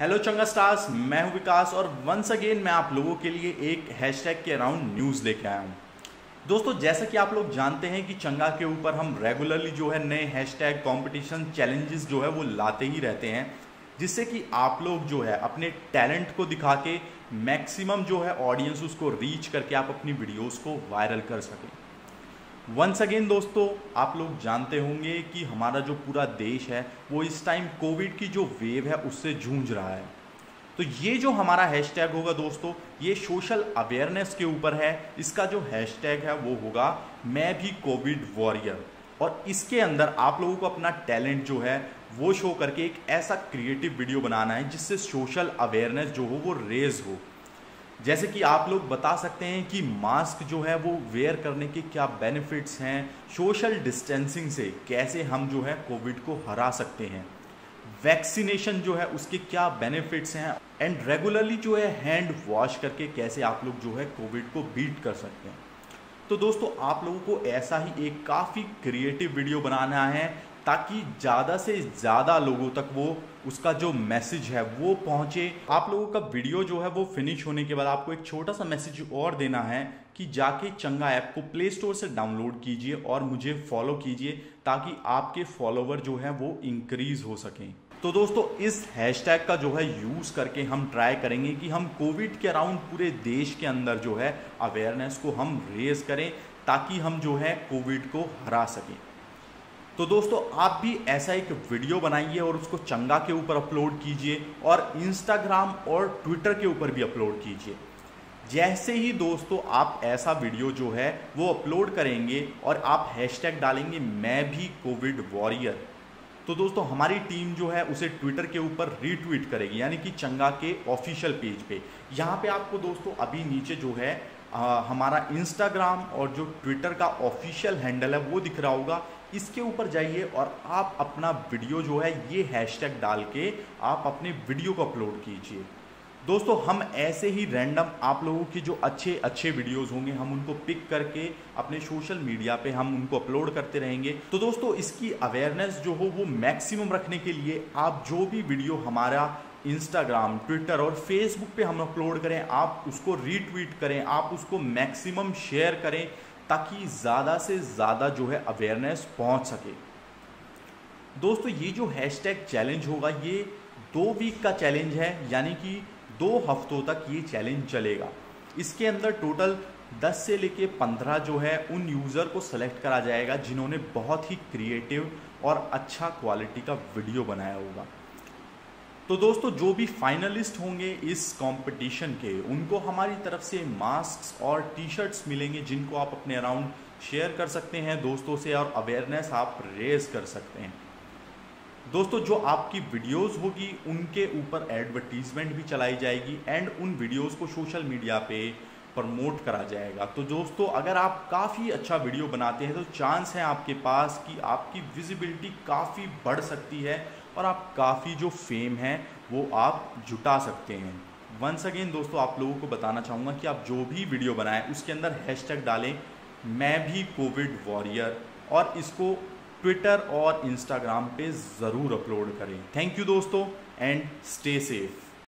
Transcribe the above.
Hello चंगा stars, मैं हूं विकास और वंस अगेन मैं आप लोगों के लिए एक हैशटैग के अराउंड न्यूज़ लेके आया हूं। दोस्तों, जैसा कि आप लोग जानते हैं कि चंगा के ऊपर हम रेगुलरली जो है नए हैशटैग कंपटीशन चैलेंजेस जो है वो लाते ही रहते हैं, जिससे कि आप लोग जो है अपने टैलेंट को दिखा के मैक्सिमम जो है ऑडियंस उसको रीच करके आप अपनी वीडियोज़ को वायरल कर सकें। वंस अगेन दोस्तों, आप लोग जानते होंगे कि हमारा जो पूरा देश है वो इस टाइम कोविड की जो वेव है उससे जूझ रहा है। तो ये जो हमारा हैशटैग होगा दोस्तों, ये सोशल अवेयरनेस के ऊपर है। इसका जो हैशटैग है वो होगा मैं भी कोविड वॉरियर, और इसके अंदर आप लोगों को अपना टैलेंट जो है वो शो करके एक ऐसा क्रिएटिव वीडियो बनाना है जिससे सोशल अवेयरनेस जो हो वो रेज हो। जैसे कि आप लोग बता सकते हैं कि मास्क जो है वो वेयर करने के क्या बेनिफिट्स हैं, सोशल डिस्टेंसिंग से कैसे हम जो है कोविड को हरा सकते हैं, वैक्सीनेशन जो है उसके क्या बेनिफिट्स हैं, एंड रेगुलरली जो है हैंड वॉश करके कैसे आप लोग जो है कोविड को बीट कर सकते हैं। तो दोस्तों, आप लोगों को ऐसा ही एक काफ़ी क्रिएटिव वीडियो बनाना है ताकि ज़्यादा से ज़्यादा लोगों तक वो उसका जो मैसेज है वो पहुँचे। आप लोगों का वीडियो जो है वो फिनिश होने के बाद आपको एक छोटा सा मैसेज और देना है कि जाके चंगा ऐप को प्ले स्टोर से डाउनलोड कीजिए और मुझे फॉलो कीजिए ताकि आपके फॉलोवर जो है वो इंक्रीज़ हो सकें। तो दोस्तों, इस हैशटैग का जो है यूज़ करके हम ट्राई करेंगे कि हम कोविड के अराउंड पूरे देश के अंदर जो है अवेयरनेस को हम रेज करें ताकि हम जो है कोविड को हरा सकें। तो दोस्तों, आप भी ऐसा एक वीडियो बनाइए और उसको चंगा के ऊपर अपलोड कीजिए और इंस्टाग्राम और ट्विटर के ऊपर भी अपलोड कीजिए। जैसे ही दोस्तों आप ऐसा वीडियो जो है वो अपलोड करेंगे और आप हैशटैग डालेंगे मैं भी कोविड वॉरियर, तो दोस्तों हमारी टीम जो है उसे ट्विटर के ऊपर रीट्वीट करेगी, यानी कि चंगा के ऑफिशियल पेज पे। यहाँ पे आपको दोस्तों अभी नीचे जो है हमारा इंस्टाग्राम और जो ट्विटर का ऑफिशियल हैंडल है वो दिख रहा होगा, इसके ऊपर जाइए और आप अपना वीडियो जो है ये हैशटैग डाल के आप अपने वीडियो को अपलोड कीजिए। दोस्तों, हम ऐसे ही रैंडम आप लोगों के जो अच्छे अच्छे वीडियोस होंगे हम उनको पिक करके अपने सोशल मीडिया पे हम उनको अपलोड करते रहेंगे। तो दोस्तों, इसकी अवेयरनेस जो हो वो मैक्सिमम रखने के लिए आप जो भी वीडियो हमारा इंस्टाग्राम, ट्विटर और फेसबुक पे हम अपलोड करें आप उसको रीट्वीट करें, आप उसको मैक्सिमम शेयर करें ताकि ज़्यादा से ज़्यादा जो है अवेयरनेस पहुँच सके। दोस्तों, ये जो हैशटैग चैलेंज होगा ये 2 वीक का चैलेंज है, यानी कि 2 हफ्तों तक ये चैलेंज चलेगा। इसके अंदर टोटल 10 से लेके 15 जो है उन यूज़र को सेलेक्ट करा जाएगा जिन्होंने बहुत ही क्रिएटिव और अच्छा क्वालिटी का वीडियो बनाया होगा। तो दोस्तों, जो भी फाइनलिस्ट होंगे इस कंपटीशन के उनको हमारी तरफ से मास्क और टी शर्ट्स मिलेंगे जिनको आप अपने अराउंड शेयर कर सकते हैं दोस्तों से और अवेयरनेस आप रेज कर सकते हैं। दोस्तों, जो आपकी वीडियोस होगी उनके ऊपर एडवर्टीजमेंट भी चलाई जाएगी एंड उन वीडियोस को सोशल मीडिया पे प्रमोट करा जाएगा। तो दोस्तों, अगर आप काफ़ी अच्छा वीडियो बनाते हैं तो चांस है आपके पास कि आपकी विजिबिलिटी काफ़ी बढ़ सकती है और आप काफ़ी जो फेम है वो आप जुटा सकते हैं। वंस अगेन दोस्तों, आप लोगों को बताना चाहूँगा कि आप जो भी वीडियो बनाएं उसके अंदर हैशटैग डालें मैं भी कोविड वॉरियर और इसको ट्विटर और इंस्टाग्राम पे ज़रूर अपलोड करें। थैंक यू दोस्तों एंड स्टे सेफ।